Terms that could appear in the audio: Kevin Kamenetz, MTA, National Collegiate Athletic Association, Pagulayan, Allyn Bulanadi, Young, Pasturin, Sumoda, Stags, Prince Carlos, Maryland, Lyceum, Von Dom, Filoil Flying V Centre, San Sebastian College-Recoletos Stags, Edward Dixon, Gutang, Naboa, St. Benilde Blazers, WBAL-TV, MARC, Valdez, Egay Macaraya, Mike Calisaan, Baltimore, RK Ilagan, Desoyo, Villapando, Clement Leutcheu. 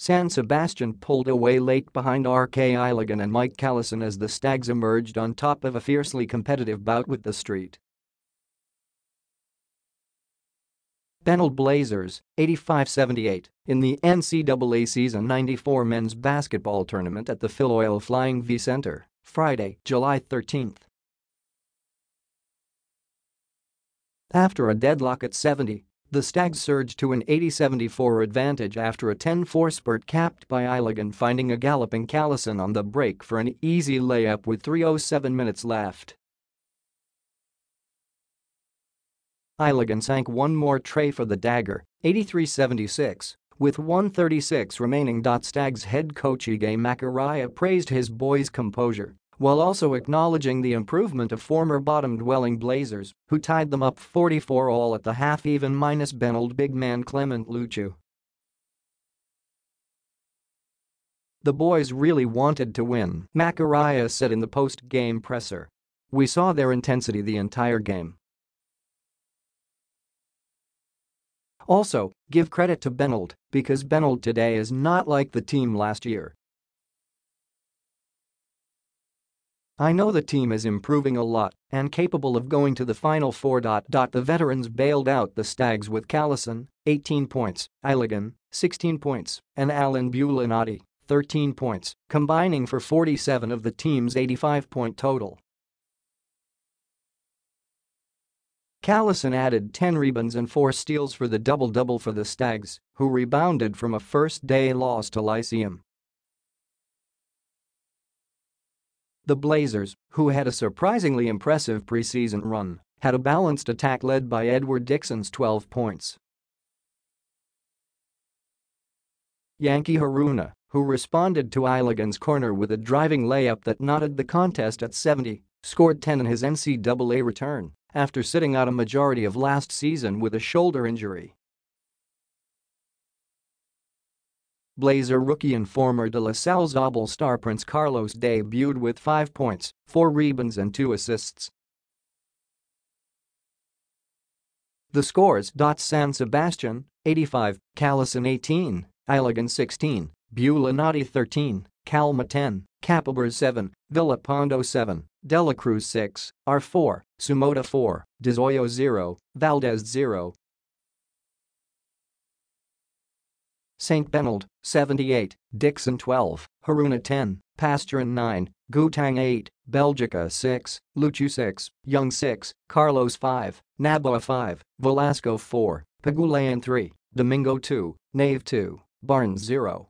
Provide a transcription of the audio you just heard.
San Sebastian pulled away late behind RK Ilagan and Mike Calisaan as the Stags emerged on top of a fiercely competitive bout with the Street. Benilde Blazers, 85-78, in the NCAA Season 94 men's basketball tournament at the Filoil Flying V Centre, Friday, July 13. After a deadlock at 70, the Stags surged to an 80-74 advantage after a 10-4 spurt capped by Ilagan finding a galloping Calisaan on the break for an easy layup with 3:07 minutes left. Ilagan sank one more tray for the dagger, 83-76, with 1:36 remaining. Stags head coach Egay Macaraya praised his boys' composure while also acknowledging the improvement of former bottom-dwelling Blazers, who tied them up 44-all at the half even minus Benilde big man Clement Leutcheu. "The boys really wanted to win," Macaraya said in the post-game presser. "We saw their intensity the entire game. Also, give credit to Benilde, because Benilde today is not like the team last year. I know the team is improving a lot and capable of going to the Final Four." The veterans bailed out the Stags with Calisaan, 18 points, Ilagan, 16 points, and Allyn Bulanadi, 13 points, combining for 47 of the team's 85-point total. Calisaan added 10 rebounds and 4 steals for the double-double for the Stags, who rebounded from a first-day loss to Lyceum. The Blazers, who had a surprisingly impressive preseason run, had a balanced attack led by Edward Dixon's 12 points. Yankie Haruna, who responded to Ilagan's corner with a driving layup that knotted the contest at 70, scored 10 in his NCAA return after sitting out a majority of last season with a shoulder injury. Blazer rookie and former De La Salle-Zobel star Prince Carlos debuted with 5 points, 4 rebounds and 2 assists. The scores: San Sebastian, 85, Calisaan 18, Ilagan 16, Bulanadi 13, Calma 10, Capobres 7, Villapando 7, Dela Cruz 6, R4, Sumoda 4, Desoyo 0, Valdez 0. St. Benilde, 78, Dixon 12, Haruna 10, Pasturin 9, Gutang 8, Belgica 6, Leutcheu 6, Young 6, Carlos 5, Naboa 5, Velasco 4, Pagulayan 3, Domingo 2, Nave 2, Barnes 0.